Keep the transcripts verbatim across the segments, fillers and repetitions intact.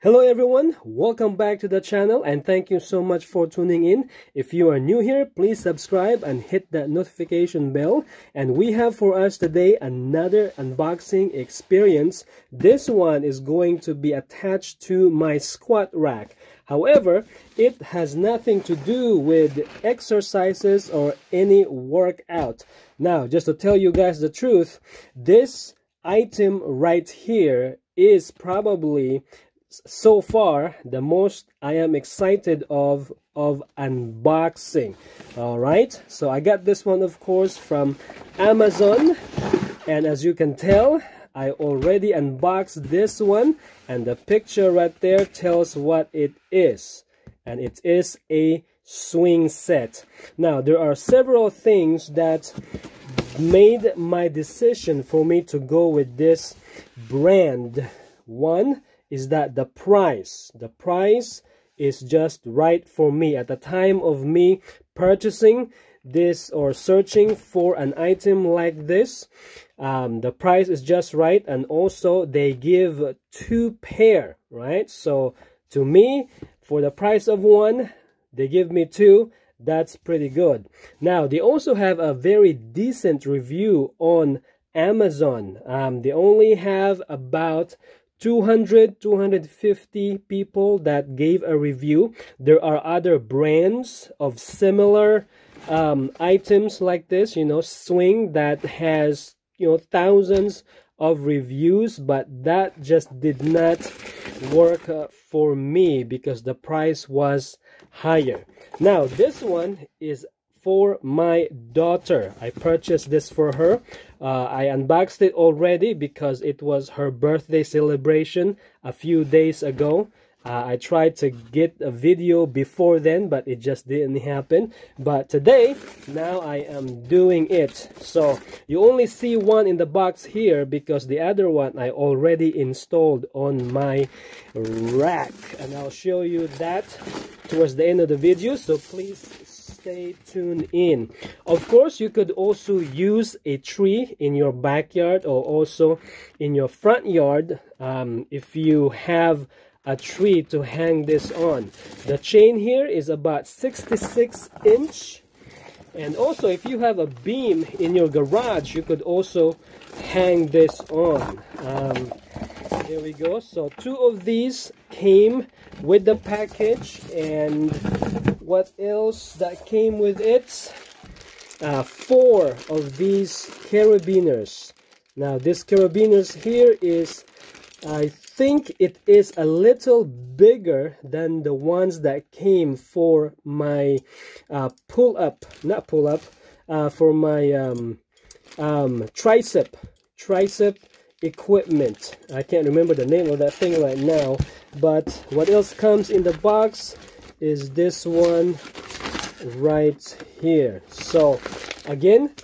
Hello everyone, welcome back to the channel and thank you so much for tuning in. If you are new here, please subscribe and hit that notification bell. And we have for us today another unboxing experience. This one is going to be attached to my squat rack. However, it has nothing to do with exercises or any workout. Now, just to tell you guys the truth, this item right here is probably so far the most I am excited of of unboxing. All right, so I got this one of course from Amazon, and as you can tell I already unboxed this one, and the picture right there tells what it is, and it is a swing set. Now there are several things that made my decision for me to go with this brand. One is that the price. The price is just right for me. At the time of me purchasing this or searching for an item like this, um, the price is just right, and also they give two pair, right? So to me, for the price of one, they give me two. That's pretty good. Now, they also have a very decent review on Amazon. Um, they only have about two hundred, two hundred fifty people that gave a review. There are other brands of similar um, items like this, you know, swing that has, you know, thousands of reviews, but that just did not work uh, for me because the price was higher. Now, this one is for my daughter. I purchased this for her. Uh, I unboxed it already because it was her birthday celebration a few days ago. Uh, I tried to get a video before then, but it just didn't happen. But today, now I am doing it. So you only see one in the box here because the other one I already installed on my rack. And I'll show you that towards the end of the video, so please stay tuned in. Of course, you could also use a tree in your backyard or also in your front yard um, if you have a tree to hang this on. The chain here is about sixty-six inch, and also if you have a beam in your garage, you could also hang this on. Um, there we go. So two of these came with the package, and what else that came with it? Uh, four of these carabiners. Now this carabiners here is, I think it is a little bigger than the ones that came for my uh, pull-up, not pull-up, uh, for my um, um, tricep, tricep equipment. I can't remember the name of that thing right now, but what else comes in the box is this one right here. So again,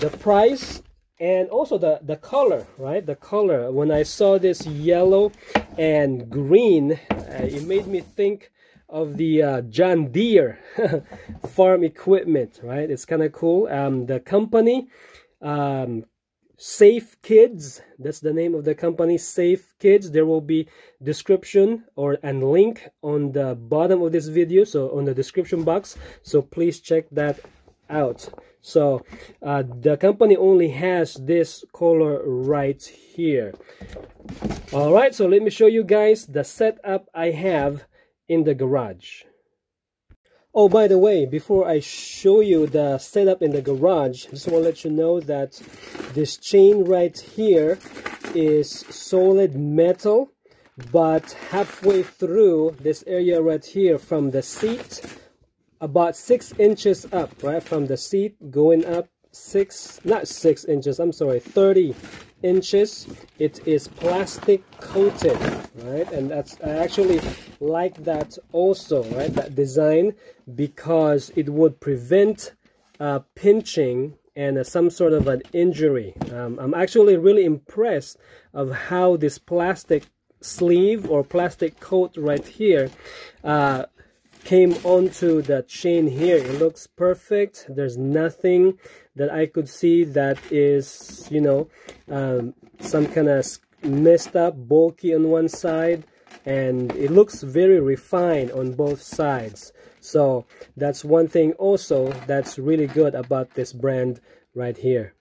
the price and also the the color, right? The color, when I saw this yellow and green, uh, it made me think of the uh, John Deere farm equipment, right? It's kind of cool. Um the company, um Safe Kidz, that's the name of the company, Safe Kidz. There will be description or and link on the bottom of this video, so on the description box, so please check that out. So uh, the company only has this color right here. All right, so let me show you guys the setup I have in the garage. Oh, by the way, before I show you the setup in the garage, I just want to let you know that this chain right here is solid metal, but halfway through this area right here from the seat, about six inches up, right? From the seat going up six, not six inches, I'm sorry, thirty inches. It is plastic coated, right? And that's, I actually like that also, right? That design, because it would prevent uh, pinching and uh, some sort of an injury. Um, I'm actually really impressed of how this plastic sleeve or plastic coat right here uh, came onto the chain here. It looks perfect. There's nothing that I could see that is, you know, um, some kind of messed up, bulky on one side. and it looks very refined on both sides. So that's one thing also that's really good about this brand right here.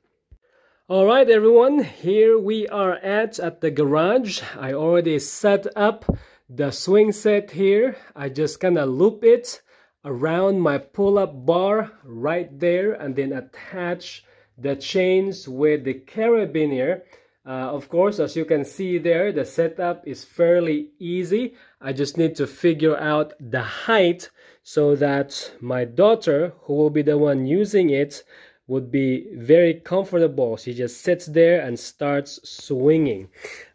All right, everyone, here we are at at the garage. I already set up the swing set here. I just kind of loop it around my pull-up bar right there and then attach the chains with the carabiner. Uh, of course, as you can see there, the setup is fairly easy. I just need to figure out the height so that my daughter, who will be the one using it, would be very comfortable. She just sits there and starts swinging.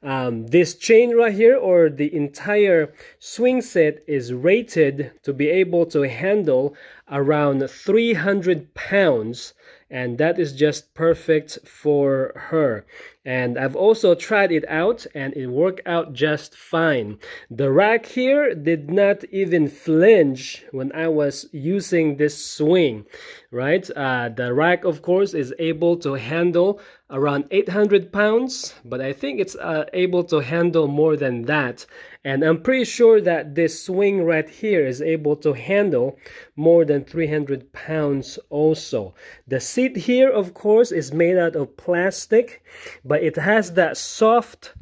Um, this chain right here, or the entire swing set, is rated to be able to handle around three hundred pounds, and that is just perfect for her. And I've also tried it out and it worked out just fine. The rack here did not even flinch when I was using this swing, right? Uh, the rack, of course, is able to handle around eight hundred pounds, but I think it's uh, able to handle more than that. And I'm pretty sure that this swing right here is able to handle more than three hundred pounds also. The seat here, of course, is made out of plastic, but it has that soft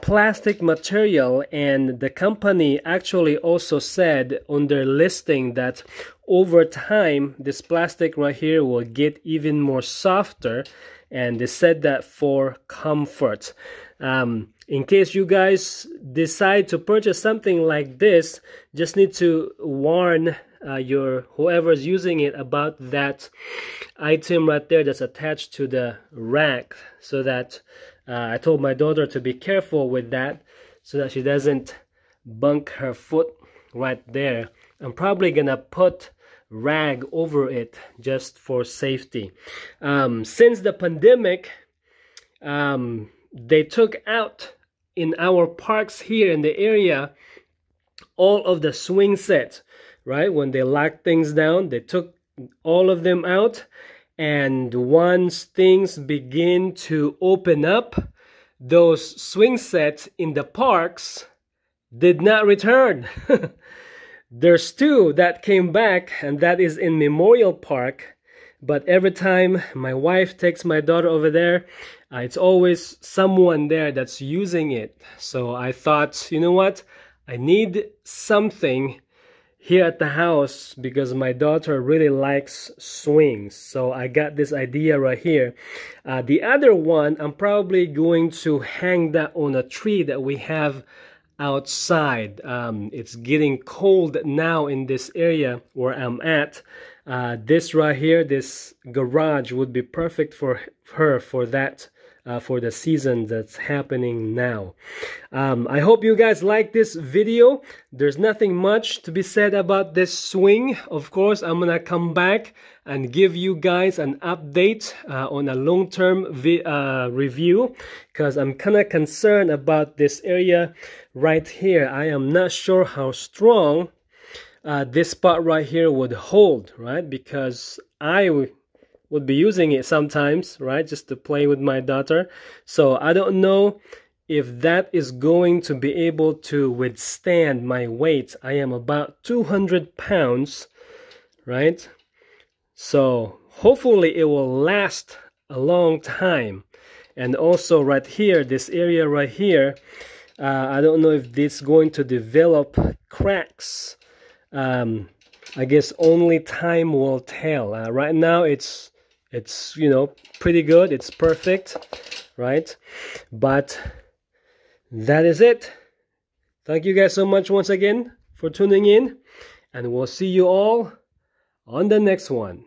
plastic material, and the company actually also said on their listing that over time this plastic right here will get even more softer, and they said that for comfort. Um, in case you guys decide to purchase something like this, just need to warn uh, your whoever's using it about that item right there that's attached to the rack, so that uh, I told my daughter to be careful with that so that she doesn't bunk her foot right there. I'm probably gonna put rag over it just for safety. Um, since the pandemic, um, they took out in our parks here in the area all of the swing sets, right? When they locked things down, they took all of them out, and once things begin to open up, those swing sets in the parks did not return. There's two that came back, and that is in Memorial Park. But every time my wife takes my daughter over there, uh, it's always someone there that's using it. So I thought, you know what? I need something here at the house because my daughter really likes swings. So I got this idea right here. Uh, the other one, I'm probably going to hang that on a tree that we have outside. Um, it's getting cold now in this area where I'm at. Uh, this right here, this garage would be perfect for her for that, uh, for the season that's happening now. Um, I hope you guys like this video. There's nothing much to be said about this swing. Of course, I'm gonna come back and give you guys an update uh, on a long-term uh, review, because I'm kind of concerned about this area right here. I am not sure how strong uh, this spot right here would hold, right? Because I would be using it sometimes, right? Just to play with my daughter. So I don't know if that is going to be able to withstand my weight. I am about two hundred pounds, right? So hopefully it will last a long time. And also right here, this area right here, uh, I don't know if it's going to develop cracks. Um, I guess only time will tell. Uh, right now it's, it's, you know, pretty good. It's perfect, right? But that is it. Thank you guys so much once again for tuning in, and we'll see you all on the next one.